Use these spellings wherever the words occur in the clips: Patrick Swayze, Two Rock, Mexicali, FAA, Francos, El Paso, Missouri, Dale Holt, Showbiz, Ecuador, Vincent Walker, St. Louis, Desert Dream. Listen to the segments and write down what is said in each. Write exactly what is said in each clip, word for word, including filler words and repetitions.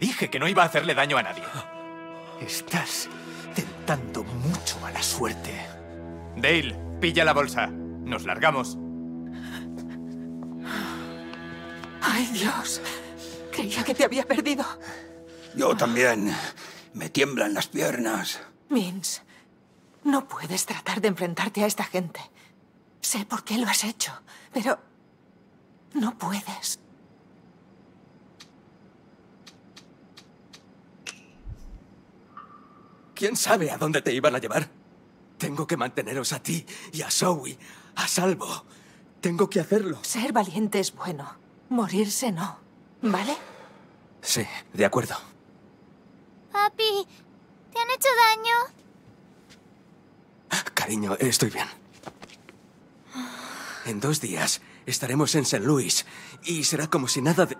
Te dije que no iba a hacerle daño a nadie. Estás tentando mucho a la suerte. Dale, pilla la bolsa. Nos largamos. Ay, Dios. Creía que te había perdido. Yo también. Me tiemblan las piernas. Vince, no puedes tratar de enfrentarte a esta gente. Sé por qué lo has hecho, pero no puedes. ¿Quién sabe a dónde te iban a llevar? Tengo que manteneros a ti y a Zoe a salvo. Tengo que hacerlo. Ser valiente es bueno. Morirse no. ¿Vale? Sí, de acuerdo. Papi, ¿te han hecho daño? Cariño, estoy bien. En dos días estaremos en Saint Louis y será como si nada de...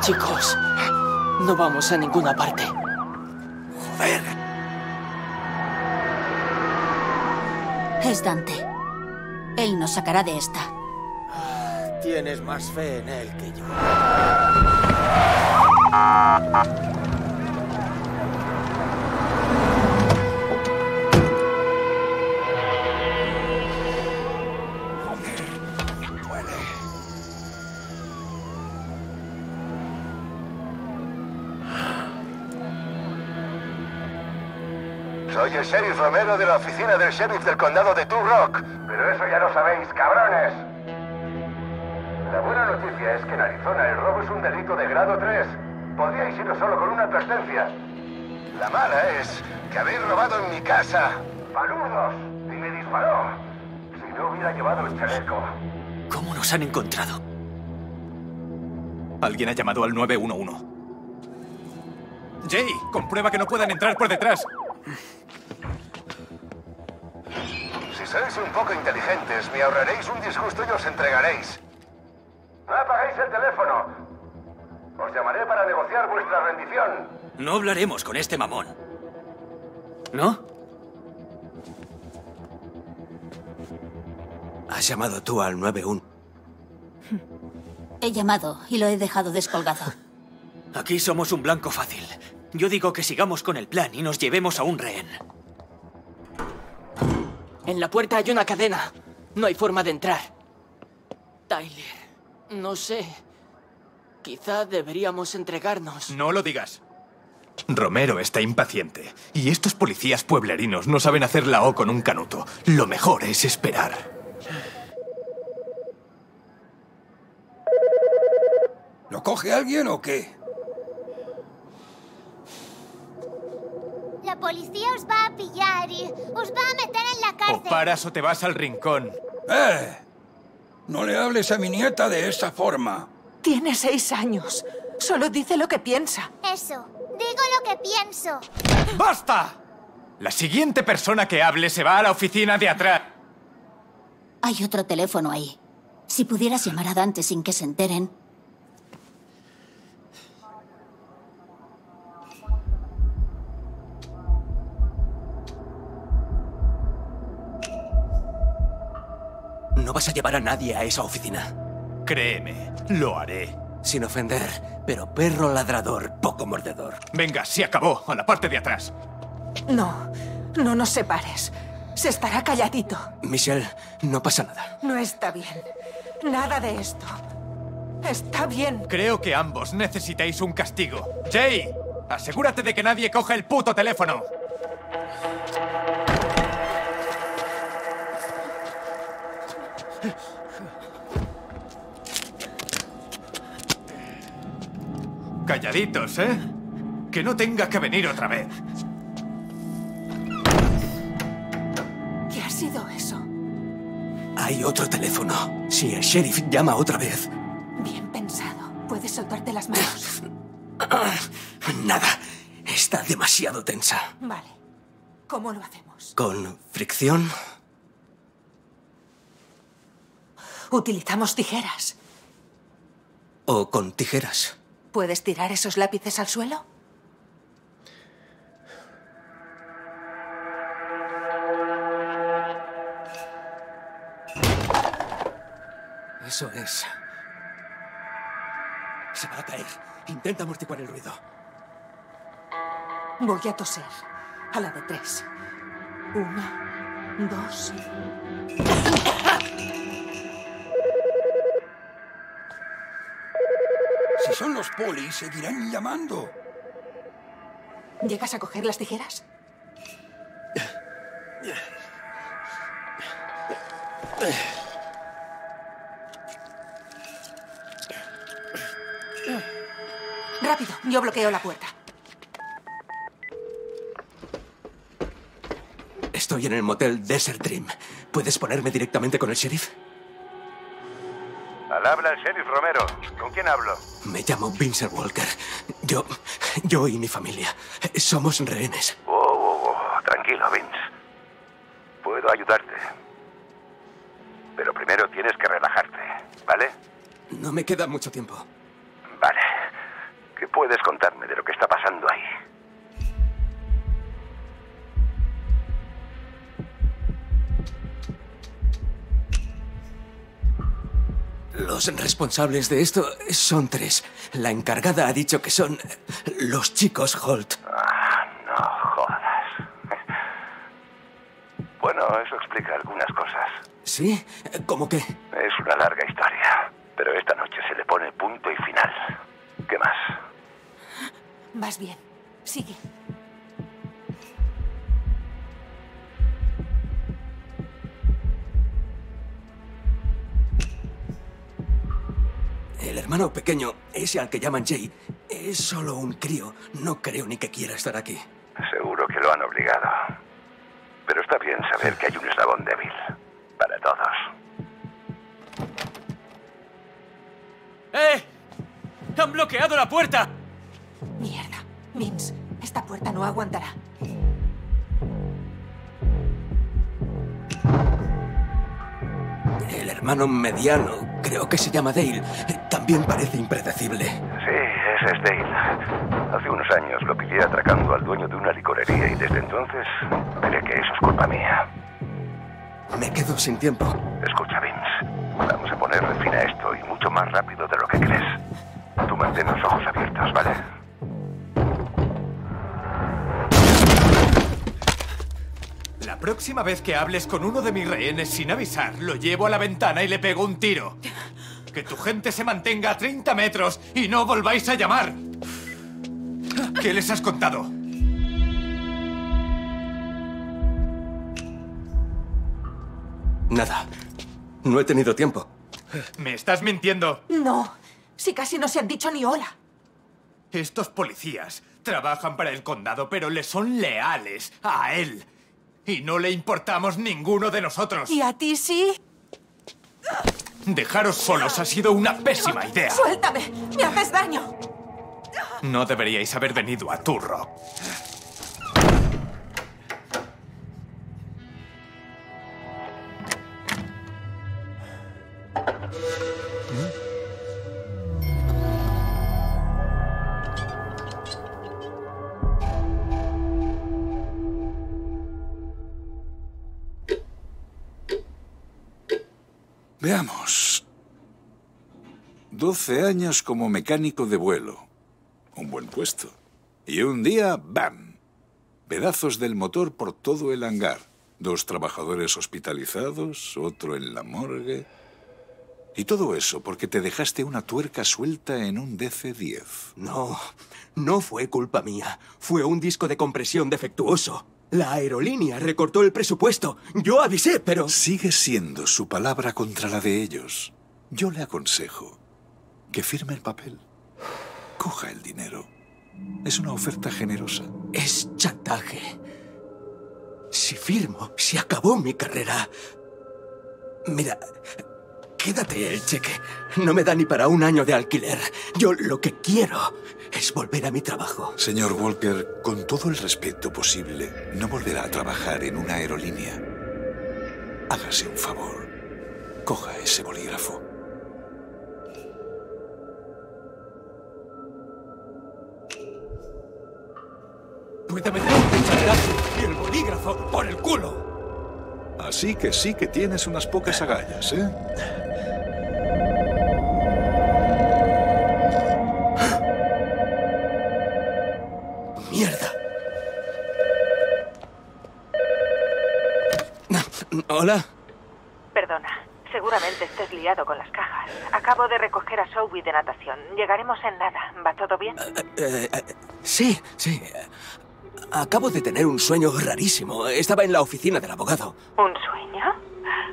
Chicos, no vamos a ninguna parte. Joder. Es Dante. Él nos sacará de esta. Tienes más fe en él que yo. Soy el sheriff Romero de la oficina del sheriff del condado de Two Rock. Pero eso ya lo sabéis, cabrones. La buena noticia es que en Arizona el robo es un delito de grado tres. Podríais iros solo con una advertencia. La mala es que habéis robado en mi casa. ¡Paludos! Y me disparó. Si no hubiera llevado el chaleco. ¿Cómo nos han encontrado? Alguien ha llamado al nueve uno uno. Jay, comprueba que no puedan entrar por detrás. Si sois un poco inteligentes, me ahorraréis un disgusto y os entregaréis. No apagáis el teléfono. Os llamaré para negociar vuestra rendición. No hablaremos con este mamón. ¿No? Has llamado tú al nueve uno uno. He llamado y lo he dejado descolgado. Aquí somos un blanco fácil. Yo digo que sigamos con el plan y nos llevemos a un rehén. En la puerta hay una cadena. No hay forma de entrar. Tyler, no sé. Quizá deberíamos entregarnos. No lo digas. Romero está impaciente. Y estos policías pueblerinos no saben hacer la O con un canuto. Lo mejor es esperar. ¿Lo coge alguien o qué? La policía os va a pillar y os va a meter en la cárcel. O paras o te vas al rincón. ¡Eh! No le hables a mi nieta de esa forma. Tiene seis años. Solo dice lo que piensa. Eso. Digo lo que pienso. ¡Basta! La siguiente persona que hable se va a la oficina de atrás. Hay otro teléfono ahí. Si pudieras llamar a Dante sin que se enteren... No vas a llevar a nadie a esa oficina. Créeme, lo haré. Sin ofender, pero perro ladrador, poco mordedor. Venga, se acabó, a la parte de atrás. No, no nos separes. Se estará calladito. Michelle, no pasa nada. No está bien. Nada de esto. Está bien. Creo que ambos necesitáis un castigo. Jay, asegúrate de que nadie coja el puto teléfono. Calladitos, ¿eh? Que no tenga que venir otra vez. ¿Qué ha sido eso? Hay otro teléfono. Si el sheriff llama otra vez. Bien pensado. Puedes soltarte las manos. Nada. Está demasiado tensa. Vale. ¿Cómo lo hacemos? Con fricción... Utilizamos tijeras. O con tijeras. ¿Puedes tirar esos lápices al suelo? Eso es. Se va a caer. Intenta amortiguar el ruido. Voy a toser. A la de tres. Una, dos... Si son los polis, seguirán llamando. ¿Llegas a coger las tijeras? Rápido, yo bloqueo la puerta. Estoy en el motel Desert Dream. ¿Puedes ponerme directamente con el sheriff? Al habla el sheriff Romero. ¿Con quién hablo? Me llamo Vincent Walker. Yo, yo y mi familia somos rehenes. Oh, oh, oh. Tranquilo, Vince. Puedo ayudarte. Pero primero tienes que relajarte, ¿vale? No me queda mucho tiempo. Vale. ¿Qué puedes contarme de lo que está pasando ahí? Los responsables de esto son tres. La encargada ha dicho que son los chicos Holt. Ah, no jodas. Bueno, eso explica algunas cosas. ¿Sí? ¿Cómo qué? Es una larga historia, pero esta noche se le pone punto y final. ¿Qué más? Vas bien. Sigue. El hermano pequeño, ese al que llaman Jay, es solo un crío. No creo ni que quiera estar aquí. Seguro que lo han obligado. Pero está bien saber que hay un eslabón débil. Para todos. ¡Eh! ¡Han bloqueado la puerta! Mierda. Vince, esta puerta no aguantará. El hermano mediano... Creo que se llama Dale. También parece impredecible. Sí, ese es Dale. Hace unos años lo pillé atracando al dueño de una licorería y desde entonces diré que eso es culpa mía. Me quedo sin tiempo. Escucha, Vince. Vamos a ponerle fin a esto y mucho más rápido de lo que crees. Tú mantén los ojos abiertos, ¿vale? La próxima vez que hables con uno de mis rehenes sin avisar, lo llevo a la ventana y le pego un tiro. Que tu gente se mantenga a treinta metros y no volváis a llamar. ¿Qué les has contado? Nada. No he tenido tiempo. ¿Me estás mintiendo? No. Si casi no se han dicho ni hola. Estos policías trabajan para el condado, pero le son leales a él. Y no le importamos ninguno de nosotros. ¿Y a ti sí? Dejaros solos ha sido una pésima idea. ¡Suéltame! ¡Me haces daño! No deberíais haber venido a Two Rock. Veamos. doce años como mecánico de vuelo. Un buen puesto. Y un día, ¡bam! Pedazos del motor por todo el hangar. Dos trabajadores hospitalizados, otro en la morgue. Y todo eso porque te dejaste una tuerca suelta en un D C diez. No, no fue culpa mía. Fue un disco de compresión defectuoso. La aerolínea recortó el presupuesto. Yo avisé, pero... Sigue siendo su palabra contra la de ellos. Yo le aconsejo que firme el papel. Coja el dinero. Es una oferta generosa. Es chantaje. Si firmo, se acabó mi carrera. Mira, quédate el cheque. No me da ni para un año de alquiler. Yo lo que quiero... es volver a mi trabajo. Señor Walker, con todo el respeto posible, no volverá a trabajar en una aerolínea. Hágase un favor. Coja ese bolígrafo. Puede meter un pinchazo y el bolígrafo por el culo. Así que sí que tienes unas pocas agallas, ¿eh? ¿Hola? Perdona, seguramente estés liado con las cajas. Acabo de recoger a Showbiz de natación. Llegaremos en nada. ¿Va todo bien? Uh, uh, uh, sí, sí. Acabo de tener un sueño rarísimo. Estaba en la oficina del abogado. ¿Un sueño?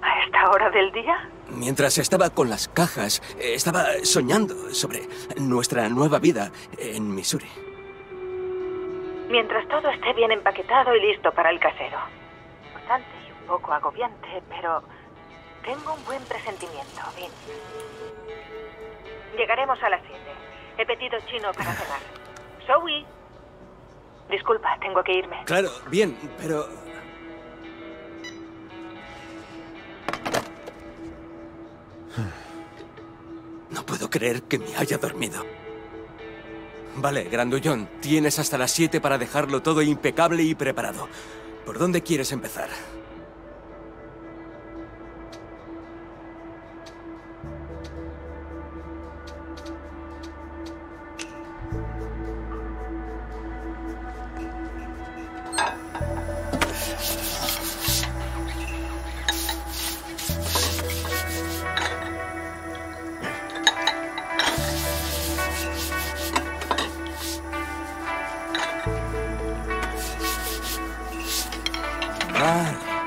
¿A esta hora del día? Mientras estaba con las cajas, estaba soñando sobre nuestra nueva vida en Missouri. Mientras todo esté bien empaquetado y listo para el casero. Bastante y un poco agobiante, pero tengo un buen presentimiento, Vin. Llegaremos a las siete. He pedido chino para cenar. Zoe. Disculpa, tengo que irme. Claro, bien, pero... No puedo creer que me haya dormido. Vale, grandullón, tienes hasta las siete para dejarlo todo impecable y preparado. ¿Por dónde quieres empezar?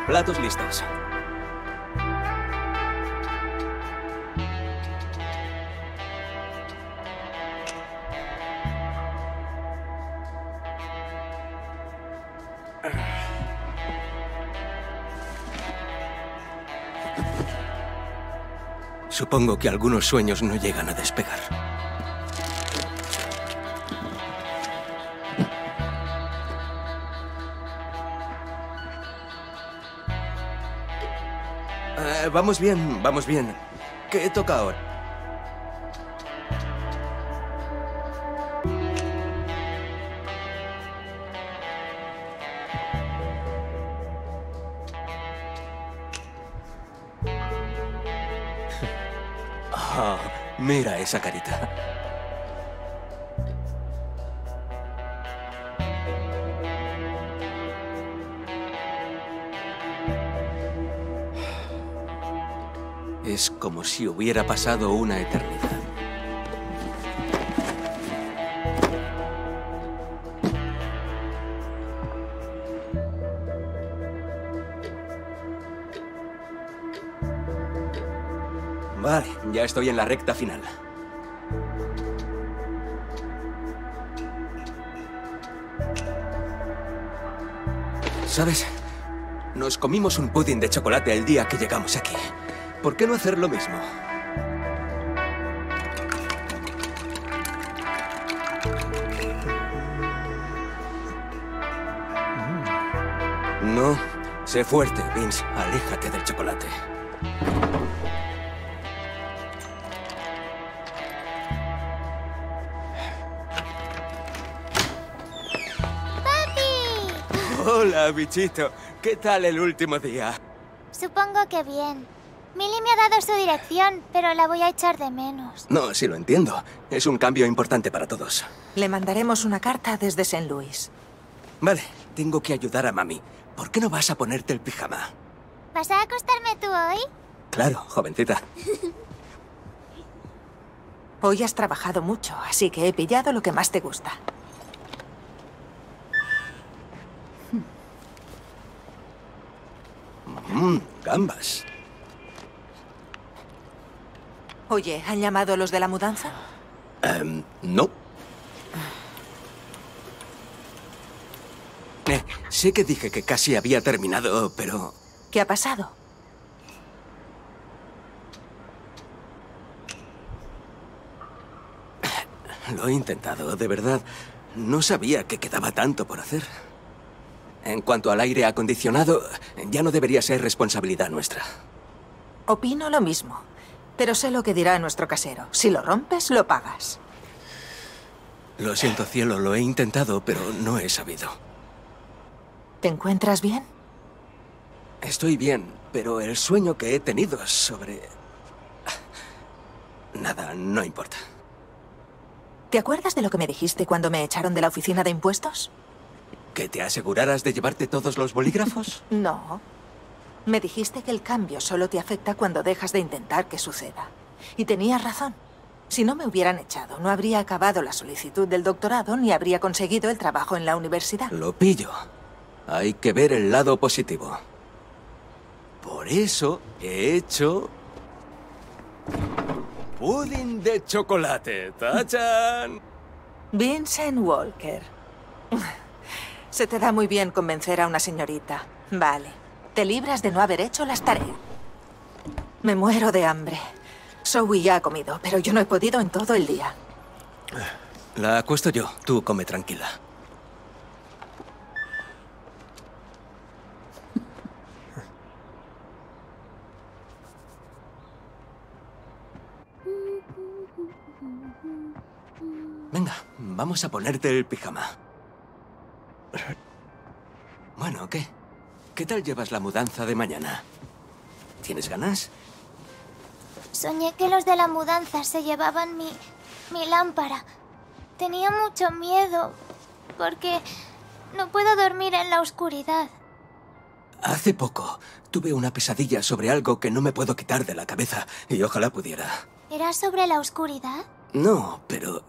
Platos listos. Supongo que algunos sueños no llegan a despegar. Vamos bien, vamos bien. ¿Qué toca ahora? Oh, mira esa carita. Es como si hubiera pasado una eternidad. Vale, ya estoy en la recta final. ¿Sabes? Nos comimos un pudín de chocolate el día que llegamos aquí. ¿Por qué no hacer lo mismo? No, sé fuerte, Vince. Aléjate del chocolate. ¡Papi! Hola, bichito. ¿Qué tal el último día? Supongo que bien. Millie me ha dado su dirección, pero la voy a echar de menos. No, sí lo entiendo. Es un cambio importante para todos. Le mandaremos una carta desde Saint Louis. Vale, tengo que ayudar a mami. ¿Por qué no vas a ponerte el pijama? ¿Vas a acostarme tú hoy? Claro, jovencita. Hoy has trabajado mucho, así que he pillado lo que más te gusta. Mmm, gambas. Oye, ¿han llamado los de la mudanza? Um, no. Eh, sé que dije que casi había terminado, pero... ¿Qué ha pasado? Lo he intentado, de verdad. No sabía que quedaba tanto por hacer. En cuanto al aire acondicionado, ya no debería ser responsabilidad nuestra. Opino lo mismo. Pero sé lo que dirá nuestro casero. Si lo rompes, lo pagas. Lo siento, cielo. Lo he intentado, pero no he sabido. ¿Te encuentras bien? Estoy bien, pero el sueño que he tenido sobre... Nada, no importa. ¿Te acuerdas de lo que me dijiste cuando me echaron de la oficina de impuestos? ¿Que te aseguraras de llevarte todos los bolígrafos? No. Me dijiste que el cambio solo te afecta cuando dejas de intentar que suceda. Y tenías razón. Si no me hubieran echado, no habría acabado la solicitud del doctorado ni habría conseguido el trabajo en la universidad. Lo pillo. Hay que ver el lado positivo. Por eso he hecho... pudín de chocolate. ¡Tachan! Vincent Walker. Se te da muy bien convencer a una señorita. Vale. Te libras de no haber hecho las tareas. Me muero de hambre. Zoe ya ha comido, pero yo no he podido en todo el día. La acuesto yo. Tú come tranquila. Venga, vamos a ponerte el pijama. Bueno, ¿qué? ¿Qué tal llevas la mudanza de mañana? ¿Tienes ganas? Soñé que los de la mudanza se llevaban mi, mi lámpara. Tenía mucho miedo, porque no puedo dormir en la oscuridad. Hace poco tuve una pesadilla sobre algo que no me puedo quitar de la cabeza, y ojalá pudiera. ¿Era sobre la oscuridad? No, pero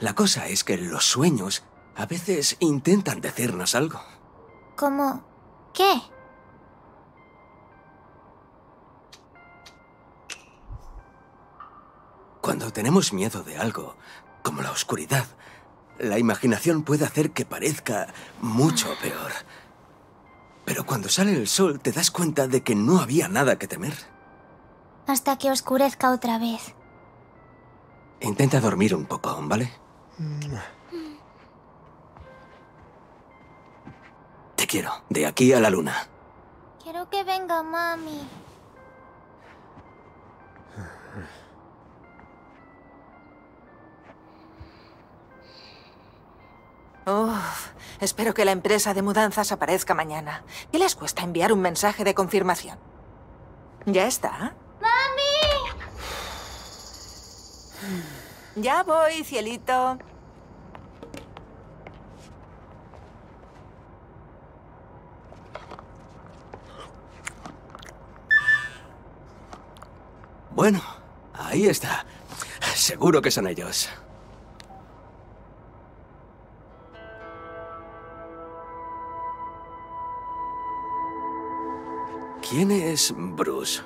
la cosa es que los sueños a veces intentan decirnos algo. ¿Cómo? ¿Qué? Cuando tenemos miedo de algo, como la oscuridad, la imaginación puede hacer que parezca mucho peor. Pero cuando sale el sol te das cuenta de que no había nada que temer. Hasta que oscurezca otra vez. Intenta dormir un poco, ¿vale? Te quiero, de aquí a la luna. Quiero que venga mami. Uf, espero que la empresa de mudanzas aparezca mañana. ¿Qué les cuesta enviar un mensaje de confirmación? Ya está. ¡Mami! Ya voy, cielito. Bueno, ahí está. Seguro que son ellos. ¿Quién es Bruce?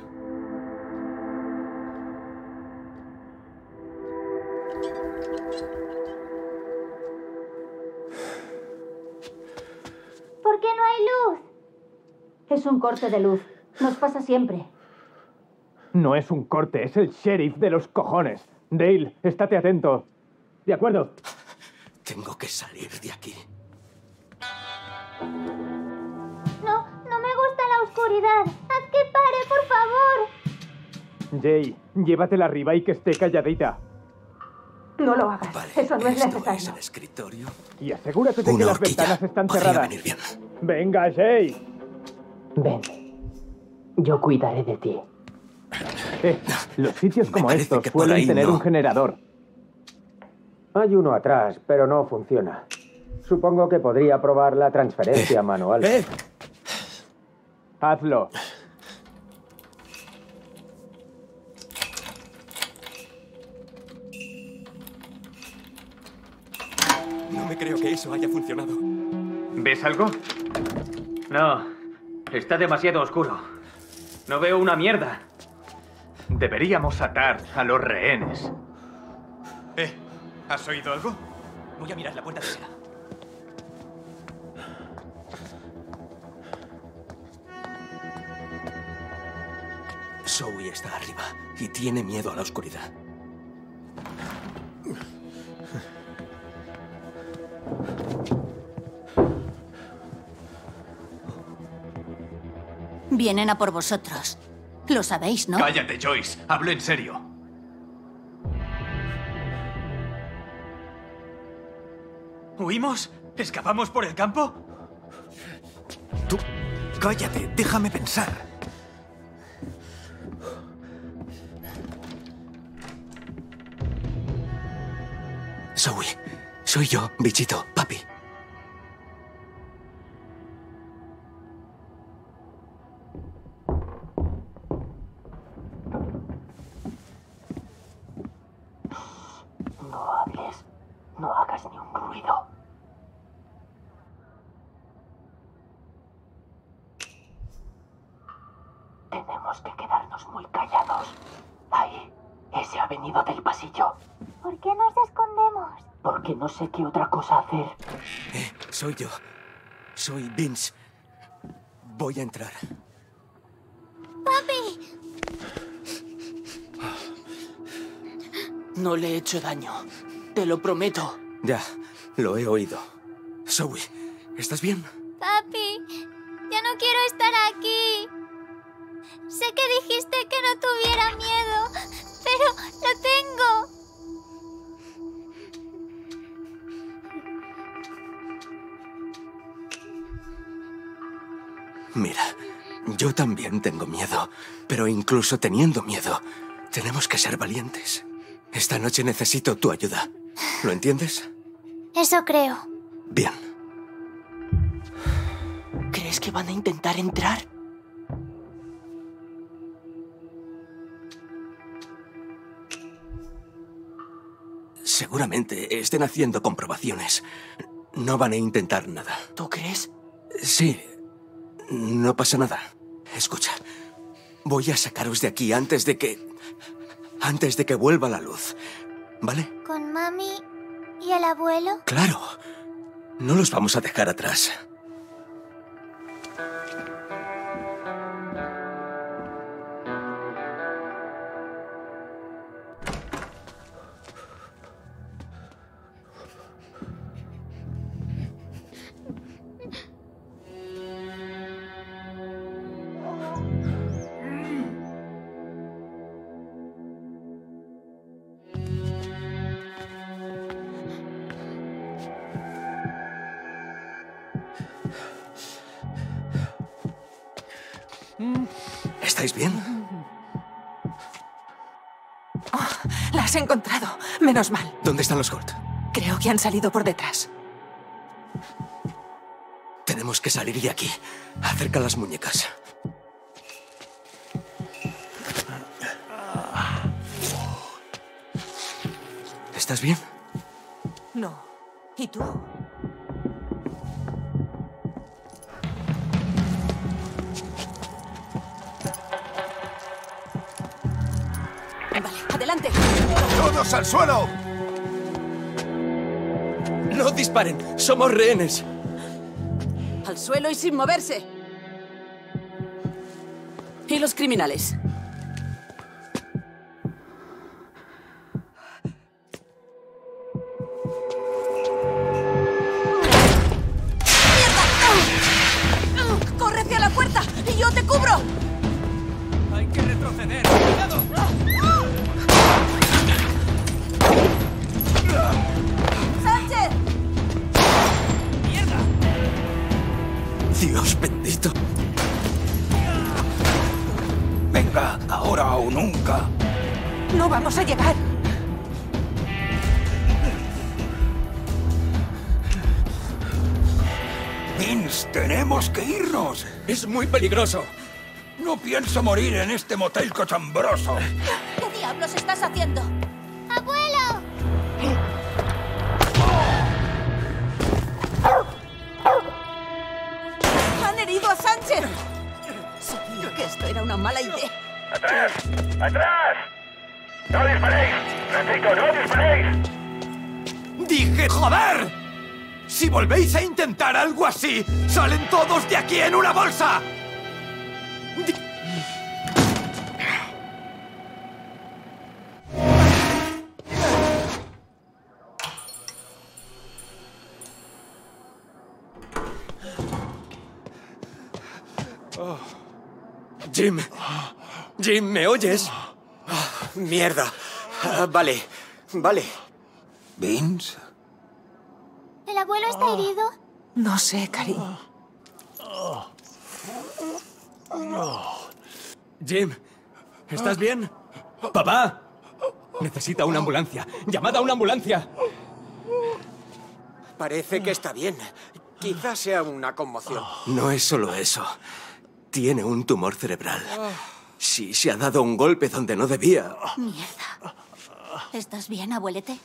¿Por qué no hay luz? Es un corte de luz. Nos pasa siempre. No es un corte, es el sheriff de los cojones. Dale, estate atento. ¿De acuerdo? Tengo que salir de aquí. Oscuridad, haz que pare, por favor. Jay, llévatela arriba y que esté calladita. No lo hagas, vale, eso no es necesario. Es el escritorio. Y asegúrate de que las ventanas están cerradas. Venga, Jay. Ven, yo cuidaré de ti. Eh, los sitios como estos pueden tener no. un generador. Hay uno atrás, pero no funciona. Supongo que podría probar la transferencia eh, manual. Eh. Hazlo. No me creo que eso haya funcionado. ¿Ves algo? No, está demasiado oscuro. No veo una mierda. Deberíamos atar a los rehenes. Eh, ¿has oído algo? Voy a mirar la puerta trasera. Zoe está arriba y tiene miedo a la oscuridad. Vienen a por vosotros. Lo sabéis, ¿no? Cállate, Joyce. Hablo en serio. ¿Huimos? ¿Escapamos por el campo? Tú... cállate, déjame pensar. Zoe, soy yo, bichito, papi. Cuando hables, no hagas ni un ruido. Tenemos que quedarnos muy callados. Ahí, ese ha venido del pasillo. ¿Por qué nos escondemos? Porque no sé qué otra cosa hacer. Eh, soy yo. Soy Vince. Voy a entrar. ¡Papi! No le he hecho daño. Te lo prometo. Ya, lo he oído. Zoe, ¿estás bien? Papi, ya no quiero estar aquí. Sé que dijiste que no tuviera miedo, pero lo tengo. Mira, yo también tengo miedo, pero incluso teniendo miedo, tenemos que ser valientes. Esta noche necesito tu ayuda. ¿Lo entiendes? Eso creo. Bien. ¿Crees que van a intentar entrar? Seguramente estén haciendo comprobaciones. No van a intentar nada. ¿Tú crees? Sí. No pasa nada. Escucha, voy a sacaros de aquí antes de que... Antes de que vuelva la luz, ¿vale? ¿Con mami y el abuelo? ¡Claro! No los vamos a dejar atrás. ¿Estáis bien? Oh, las he encontrado. Menos mal. ¿Dónde están los Gold? Creo que han salido por detrás. Tenemos que salir de aquí. Acerca las muñecas. ¿Estás bien? No. ¿Y tú? ¡Adelante! ¡Todos al suelo! ¡No disparen! ¡Somos rehenes! ¡Al suelo y sin moverse! ¿Y los criminales? ¡Mierda! ¡Corre hacia la puerta y yo te cubro! ¡Hay que retroceder! ¡Cuidado! Dios bendito. Venga, ahora o nunca. No vamos a llegar. Vince, tenemos que irnos. Es muy peligroso. No pienso morir en este motel cochambroso. ¿Qué diablos estás haciendo? ¡Abuelo! ¡Sánchez! Sabía que esto era una mala idea. ¡Atrás! ¡Atrás! ¡No disparéis! ¡Repito, no disparéis! ¡Dije, joder! Si volvéis a intentar algo así, salen todos de aquí en una bolsa. D Jim, Jim, ¿me oyes? Oh, mierda. Uh, vale, vale. ¿Vince? ¿El abuelo está oh. herido? No sé, cariño. Oh. Oh. Jim, ¿estás bien? ¿Papá? Necesita una ambulancia. ¡Llamad a una ambulancia! Parece que está bien. Quizás sea una conmoción. No es solo eso. Tiene un tumor cerebral. Sí, se ha dado un golpe donde no debía. Mierda. ¿Estás bien, abuelete?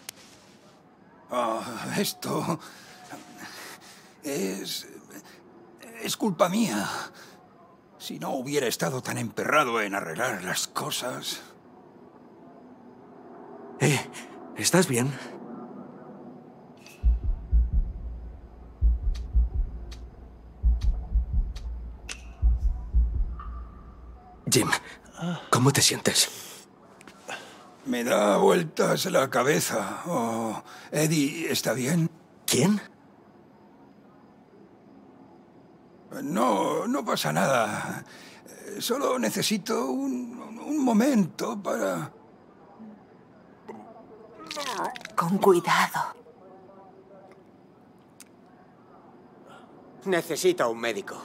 Oh, esto... es... es culpa mía. Si no hubiera estado tan emperrado en arreglar las cosas... Eh, ¿estás bien? Jim, ¿cómo te sientes? Me da vueltas la cabeza. Oh, Eddie, ¿está bien? ¿Quién? No, no pasa nada. Solo necesito un, un momento para... Con cuidado. Necesito un médico.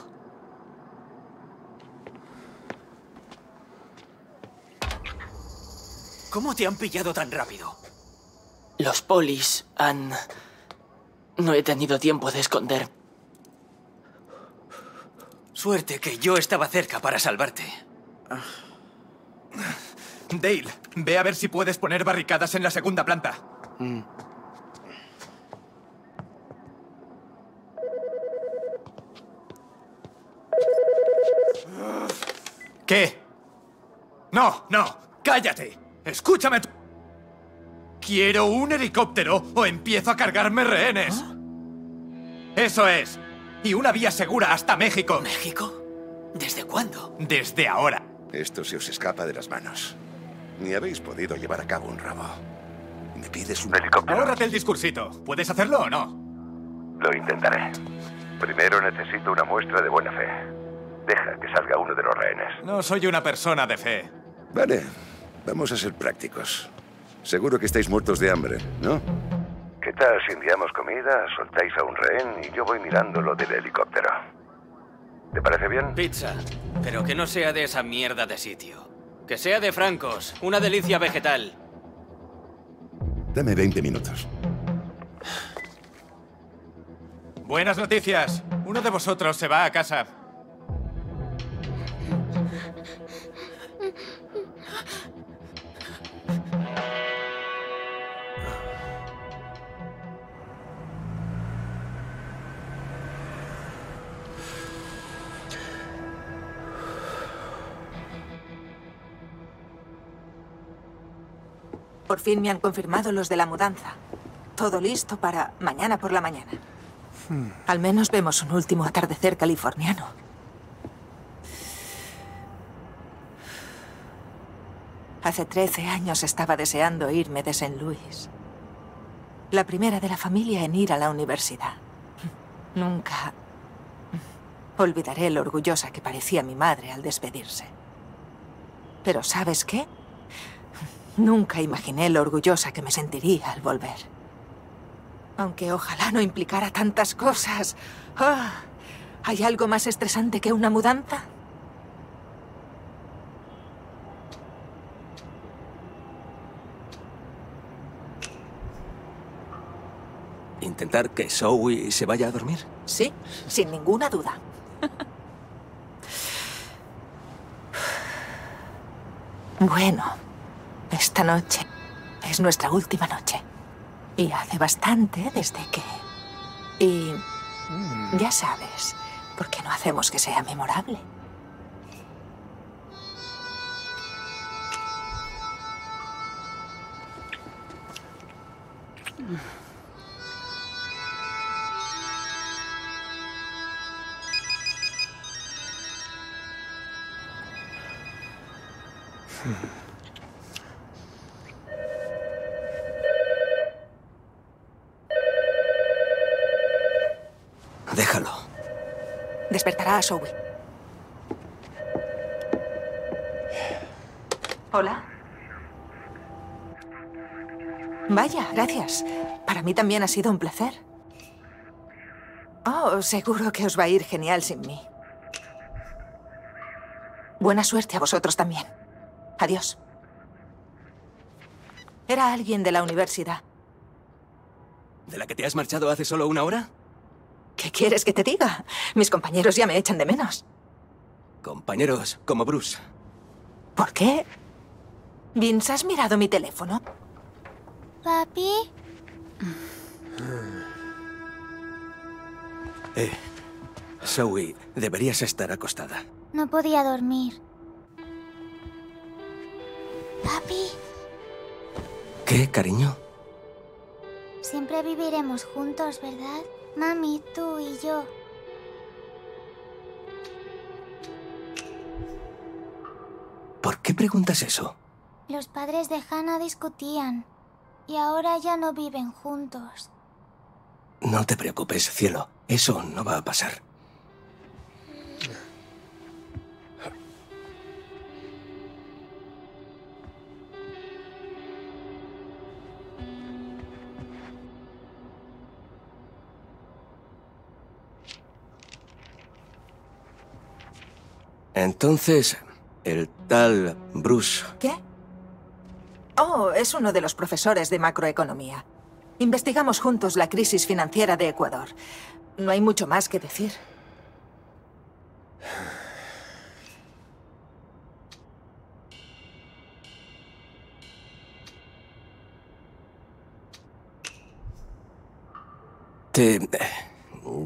¿Cómo te han pillado tan rápido? Los polis han... No he tenido tiempo de esconder. Suerte que yo estaba cerca para salvarte. Dale, ve a ver si puedes poner barricadas en la segunda planta. Mm. ¿Qué? No, no, cállate. Escúchame. Quiero un helicóptero o empiezo a cargarme rehenes. ¿Ah? Eso es. Y una vía segura hasta México. ¿México? ¿Desde cuándo? Desde ahora. Esto se os escapa de las manos. Ni habéis podido llevar a cabo un rabo. ¿Me pides un helicóptero? Ahórrate el discursito. ¿Puedes hacerlo o no? Lo intentaré. Primero necesito una muestra de buena fe. Deja que salga uno de los rehenes. No soy una persona de fe. Vale. Vamos a ser prácticos. Seguro que estáis muertos de hambre, ¿no? ¿Qué tal si enviamos comida, soltáis a un rehén y yo voy mirando lo del helicóptero? ¿Te parece bien? Pizza, pero que no sea de esa mierda de sitio. Que sea de Francos, una delicia vegetal. Dame veinte minutos. Buenas noticias. Uno de vosotros se va a casa. Por fin me han confirmado los de la mudanza. Todo listo para mañana por la mañana. Hmm. Al menos vemos un último atardecer californiano. Hace trece años estaba deseando irme de Saint Louis. La primera de la familia en ir a la universidad. Nunca olvidaré lo orgullosa que parecía mi madre al despedirse. Pero ¿sabes qué? Nunca imaginé lo orgullosa que me sentiría al volver. Aunque ojalá no implicara tantas cosas. Oh, ¿hay algo más estresante que una mudanza? ¿Intentar que Zoe se vaya a dormir? Sí, sin ninguna duda. Bueno... Esta noche es nuestra última noche. Y hace bastante desde que... Y ya sabes, ¿por qué no hacemos que sea memorable? Hmm. Déjalo. Despertará a Zoe. Hola. Vaya, gracias. Para mí también ha sido un placer. Oh, seguro que os va a ir genial sin mí. Buena suerte a vosotros también. Adiós. Era alguien de la universidad. ¿De la que te has marchado hace solo una hora? ¿Qué quieres que te diga? Mis compañeros ya me echan de menos. Compañeros como Bruce. ¿Por qué? Vince, ¿has mirado mi teléfono? Papi. Eh, Zoe, deberías estar acostada. No podía dormir. Papi. ¿Qué, cariño? Siempre viviremos juntos, ¿verdad? Mami, tú y yo. ¿Por qué preguntas eso? Los padres de Hannah discutían y ahora ya no viven juntos. No te preocupes, cielo. Eso no va a pasar. Entonces, el tal Bruce... ¿Qué? Oh, es uno de los profesores de macroeconomía. Investigamos juntos la crisis financiera de Ecuador. No hay mucho más que decir. Te...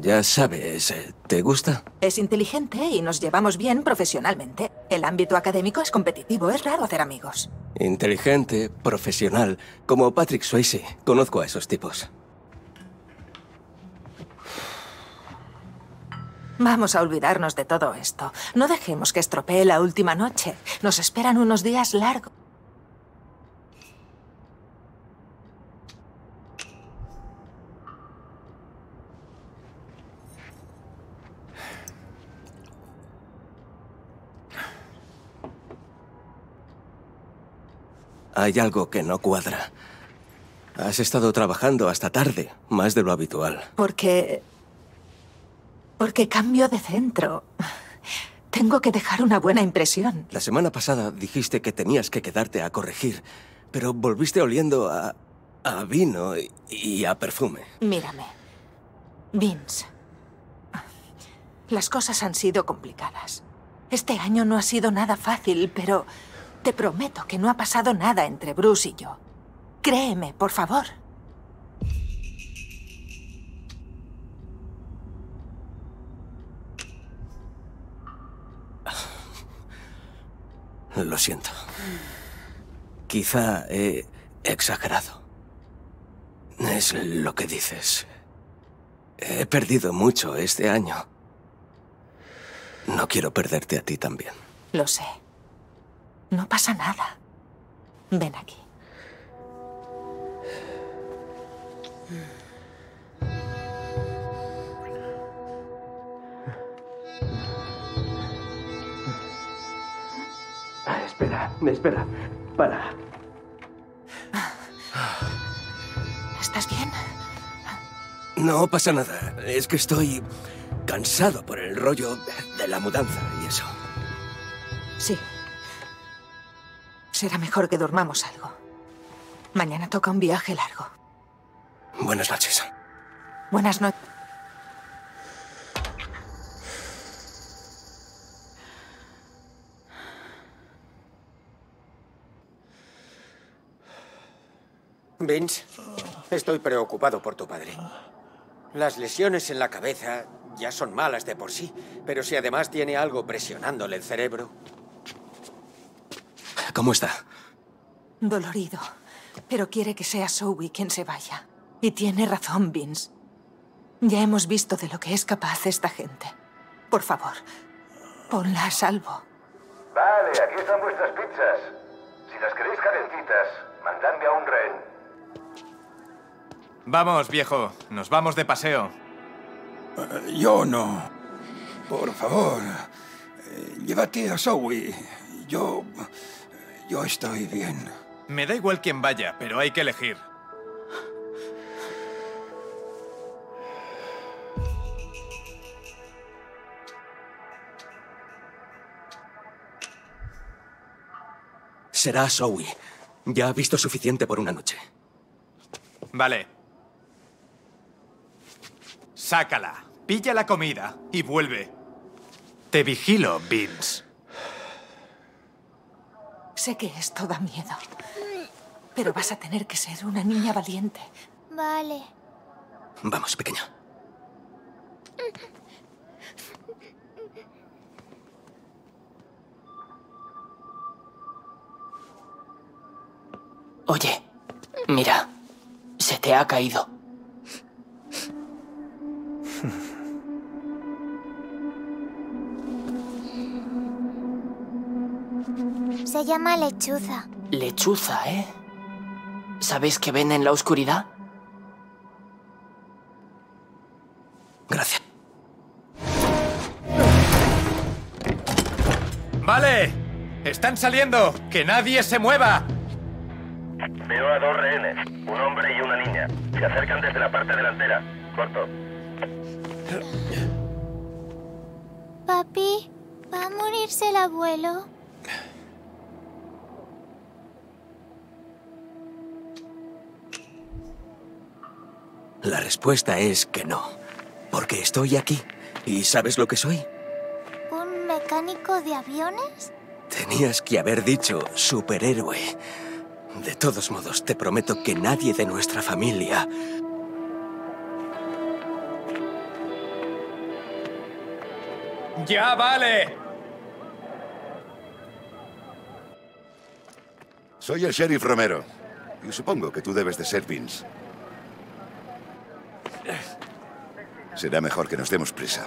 ya sabes, ¿te gusta? Es inteligente y nos llevamos bien profesionalmente. El ámbito académico es competitivo, es raro hacer amigos. Inteligente, profesional, como Patrick Swayze. Conozco a esos tipos. Vamos a olvidarnos de todo esto. No dejemos que estropee la última noche. Nos esperan unos días largos. Hay algo que no cuadra. Has estado trabajando hasta tarde, más de lo habitual. Porque... porque cambio de centro. Tengo que dejar una buena impresión. La semana pasada dijiste que tenías que quedarte a corregir, pero volviste oliendo a... a vino y a perfume. Mírame. Vince. Las cosas han sido complicadas. Este año no ha sido nada fácil, pero... te prometo que no ha pasado nada entre Bruce y yo. Créeme, por favor. Lo siento. Quizá he exagerado. Es lo que dices. He perdido mucho este año. No quiero perderte a ti también. Lo sé. No pasa nada. Ven aquí. Ah, espera, espera. Para. ¿Estás bien? No pasa nada. Es que estoy cansado por el rollo de la mudanza y eso. Sí. Será mejor que dormamos algo. Mañana toca un viaje largo. Buenas noches. Buenas noches. Vince, estoy preocupado por tu padre. Las lesiones en la cabeza ya son malas de por sí, pero si además tiene algo presionándole el cerebro... ¿Cómo está? Dolorido, pero quiere que sea Zoe quien se vaya. Y tiene razón, Vince. Ya hemos visto de lo que es capaz esta gente. Por favor, ponla a salvo. Vale, aquí están vuestras pizzas. Si las queréis calentitas, mandadme a un rehén. Vamos, viejo. Nos vamos de paseo. Uh, yo no. Por favor, eh, llévate a Zoe. Yo... yo estoy bien. Me da igual quién vaya, pero hay que elegir. Será Zoe. Ya ha visto suficiente por una noche. Vale. Sácala, pilla la comida y vuelve. Te vigilo, Vince. Sé que esto da miedo, pero vas a tener que ser una niña valiente. Vale. Vamos, pequeña. Oye, mira, se te ha caído. Se llama lechuza. Lechuza, ¿eh? ¿Sabéis que ven en la oscuridad? Gracias. ¡Vale! ¡Están saliendo! ¡Que nadie se mueva! Veo a dos rehenes, un hombre y una niña. Se acercan desde la parte delantera. Corto. Papi, ¿va a morirse el abuelo? La respuesta es que no, porque estoy aquí. ¿Y sabes lo que soy? ¿Un mecánico de aviones? Tenías que haber dicho superhéroe. De todos modos, te prometo que nadie de nuestra familia... ¡Ya vale! Soy el sheriff Romero, y supongo que tú debes de ser Vince. Será mejor que nos demos prisa.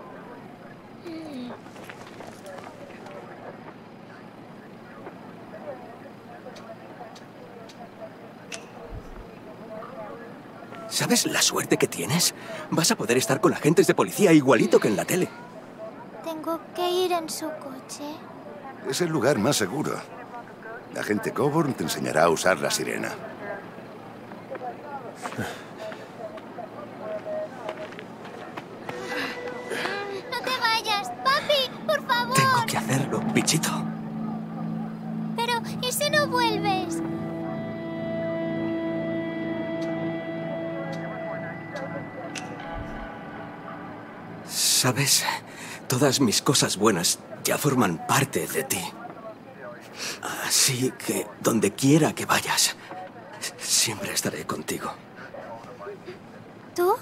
¿Sabes la suerte que tienes? Vas a poder estar con agentes de policía igualito que en la tele. Tengo que ir en su coche. Es el lugar más seguro. La agente Coburn te enseñará a usar la sirena. Pero, ¿y si no vuelves? ¿Sabes? Todas mis cosas buenas ya forman parte de ti. Así que, donde quiera que vayas, siempre estaré contigo. ¿Tú?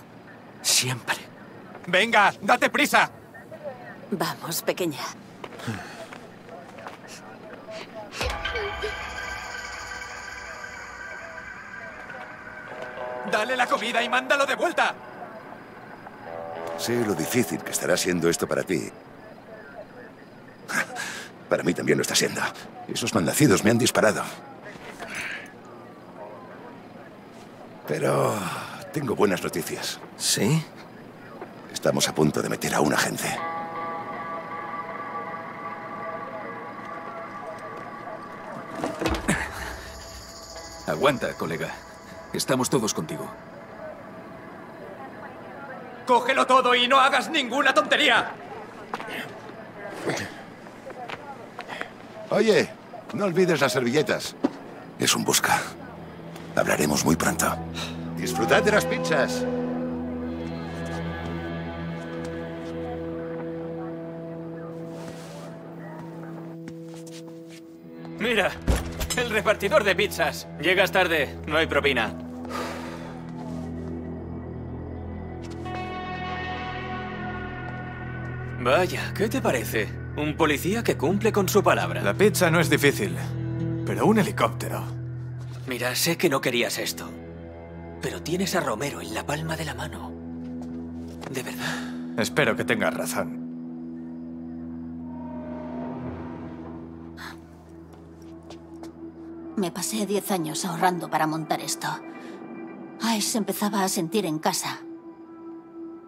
Siempre. ¡Venga, date prisa! Vamos, pequeña. ¡Dale la comida y mándalo de vuelta! Sé lo difícil que estará siendo esto para ti. Para mí también lo está siendo. Esos malnacidos me han disparado. Pero... tengo buenas noticias. ¿Sí? Estamos a punto de meter a un agente. Aguanta, colega. Estamos todos contigo. ¡Cógelo todo y no hagas ninguna tontería! Oye, no olvides las servilletas. Es un busca. Hablaremos muy pronto. ¡Disfrutad de las pizzas! Mira... el repartidor de pizzas. Llegas tarde, no hay propina. Vaya, ¿qué te parece? Un policía que cumple con su palabra. La pizza no es difícil, pero un helicóptero. Mira, sé que no querías esto, pero tienes a Romero en la palma de la mano. De verdad. Espero que tengas razón. Me pasé diez años ahorrando para montar esto. Ay, se empezaba a sentir en casa.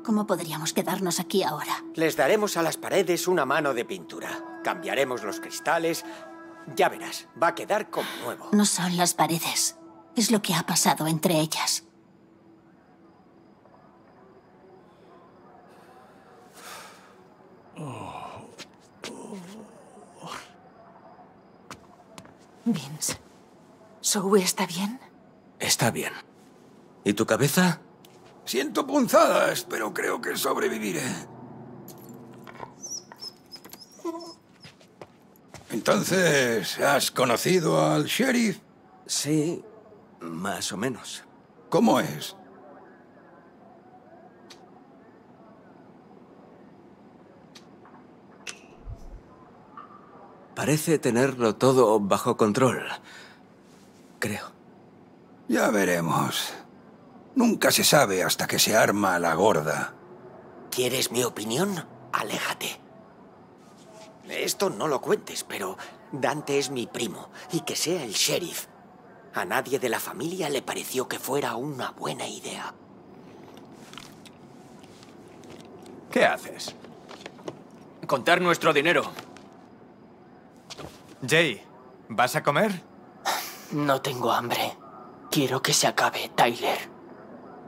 ¿Cómo podríamos quedarnos aquí ahora? Les daremos a las paredes una mano de pintura. Cambiaremos los cristales. Ya verás, va a quedar como nuevo. No son las paredes. Es lo que ha pasado entre ellas. Vince... ¿Sue está bien? Está bien. ¿Y tu cabeza? Siento punzadas, pero creo que sobreviviré. Entonces, ¿has conocido al sheriff? Sí, más o menos. ¿Cómo es? Parece tenerlo todo bajo control. Creo. Ya veremos. Nunca se sabe hasta que se arma la gorda. ¿Quieres mi opinión? Aléjate. Esto no lo cuentes, pero Dante es mi primo, y que sea el sheriff. A nadie de la familia le pareció que fuera una buena idea. ¿Qué haces? Contar nuestro dinero. Jay, ¿vas a comer? No tengo hambre. Quiero que se acabe, Tyler.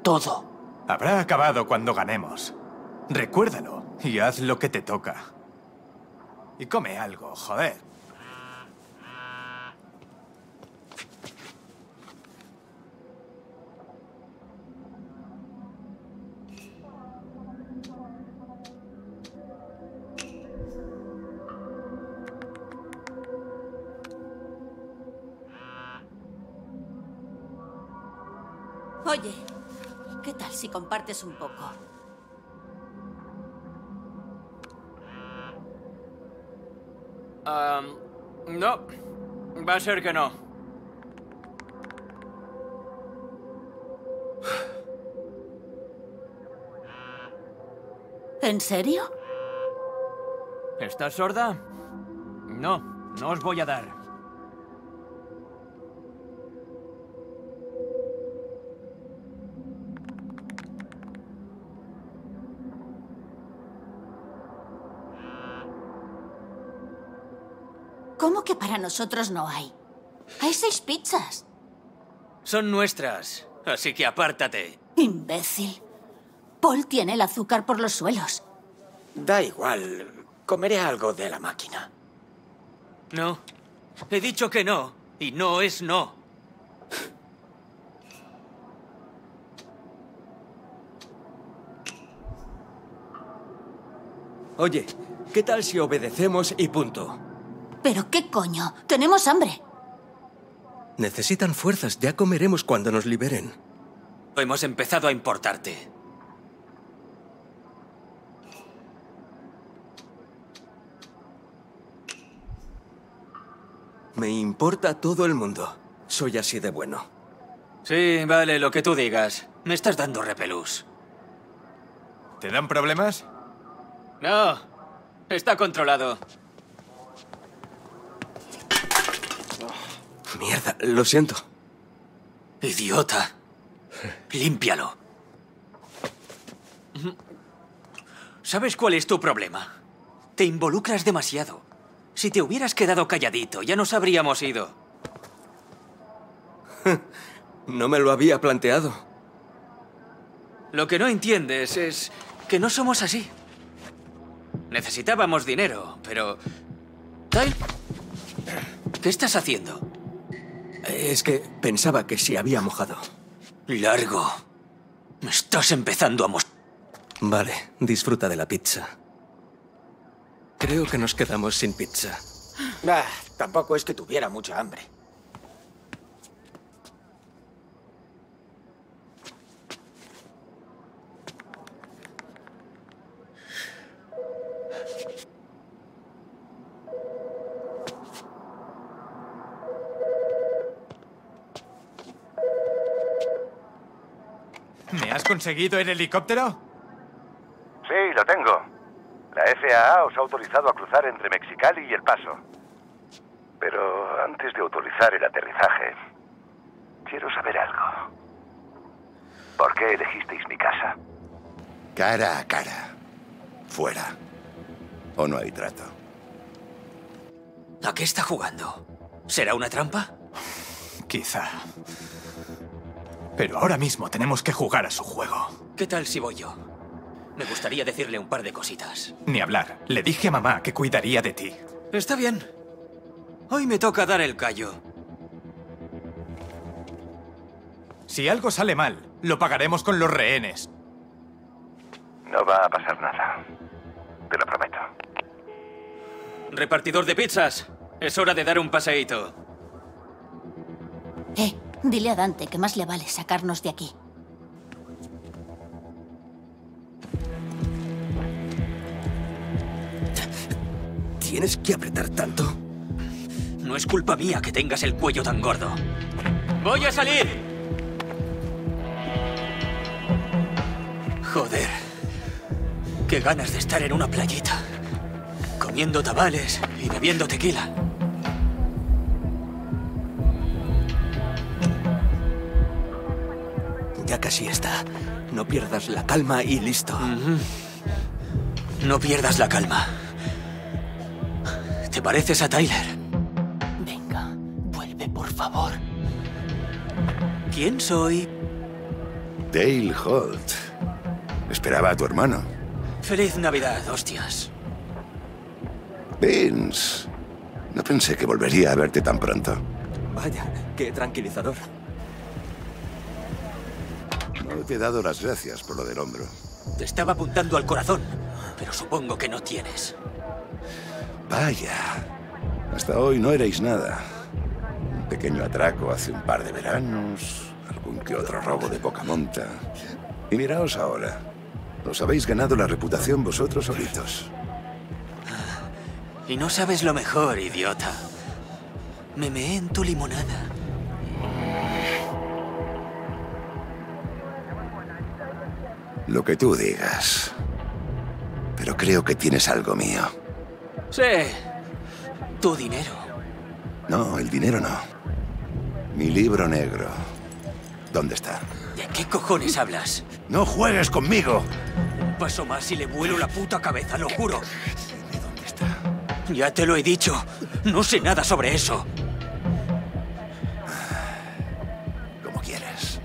Todo. Habrá acabado cuando ganemos. Recuérdalo y haz lo que te toca. Y come algo, joder. Oye, ¿qué tal si compartes un poco? Um, no, va a ser que no. ¿En serio? ¿Estás sorda? No, no os voy a dar. ¿Cómo que para nosotros no hay? Hay seis pizzas. Son nuestras, así que apártate. Imbécil. Paul tiene el azúcar por los suelos. Da igual, comeré algo de la máquina. No, he dicho que no, y no es no. Oye, ¿qué tal si obedecemos y punto? ¿Pero qué coño? Tenemos hambre. Necesitan fuerzas. Ya comeremos cuando nos liberen. Hemos empezado a importarte. Me importa todo el mundo. Soy así de bueno. Sí, vale, lo que tú digas. Me estás dando repelús. ¿Te dan problemas? No. Está controlado. Mierda, lo siento. Idiota. Límpialo. ¿Sabes cuál es tu problema? Te involucras demasiado. Si te hubieras quedado calladito, ya nos habríamos ido. No me lo había planteado. Lo que no entiendes es que no somos así. Necesitábamos dinero, pero... Tyler, ¿qué estás haciendo? Es que pensaba que se había mojado. Largo. Me estás empezando a mostrar. Vale, disfruta de la pizza. Creo que nos quedamos sin pizza. Bah, tampoco es que tuviera mucha hambre. ¿Has conseguido el helicóptero? Sí, lo tengo. La F A A os ha autorizado a cruzar entre Mexicali y El Paso. Pero antes de autorizar el aterrizaje, quiero saber algo. ¿Por qué elegisteis mi casa? Cara a cara. Fuera. ¿O no hay trato? ¿A qué está jugando? ¿Será una trampa? Quizá. Pero ahora mismo tenemos que jugar a su juego. ¿Qué tal si voy yo? Me gustaría decirle un par de cositas. Ni hablar. Le dije a mamá que cuidaría de ti. Está bien. Hoy me toca dar el callo. Si algo sale mal, lo pagaremos con los rehenes. No va a pasar nada. Te lo prometo. Repartidor de pizzas, es hora de dar un paseíto. Eh. Dile a Dante que más le vale sacarnos de aquí. ¿Tienes que apretar tanto? no es culpa mía que tengas el cuello tan gordo. ¡Voy a salir! Joder, qué ganas de estar en una playita, comiendo tamales y bebiendo tequila. Ya casi está. No pierdas la calma y listo. Mm-hmm. No pierdas la calma. ¿Te pareces a Tyler? Venga, vuelve, por favor. ¿Quién soy? Dale Holt. Esperaba a tu hermano. Feliz Navidad, hostias. Vince, no pensé que volvería a verte tan pronto. Vaya, qué tranquilizador. No te he dado las gracias por lo del hombro. Te estaba apuntando al corazón, pero supongo que no tienes. Vaya, hasta hoy no erais nada. Un pequeño atraco hace un par de veranos, algún que otro robo de poca monta. Y miraos ahora, os habéis ganado la reputación vosotros solitos. Y no sabes lo mejor, idiota. Me meé en tu limonada. Lo que tú digas. Pero creo que tienes algo mío. Sí. Tu dinero. No, el dinero no. Mi libro negro. ¿Dónde está? ¿De qué cojones hablas? ¡No juegues conmigo! Un paso más y le vuelo la puta cabeza, lo juro. Dime dónde está. Ya te lo he dicho. No sé nada sobre eso. Como quieras.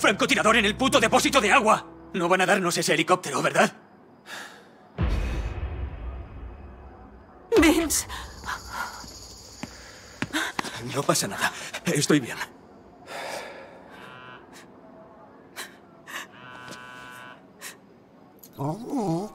Francotirador en el puto depósito de agua. No van a darnos ese helicóptero, ¿verdad? Vince. No pasa nada. Estoy bien. Oh.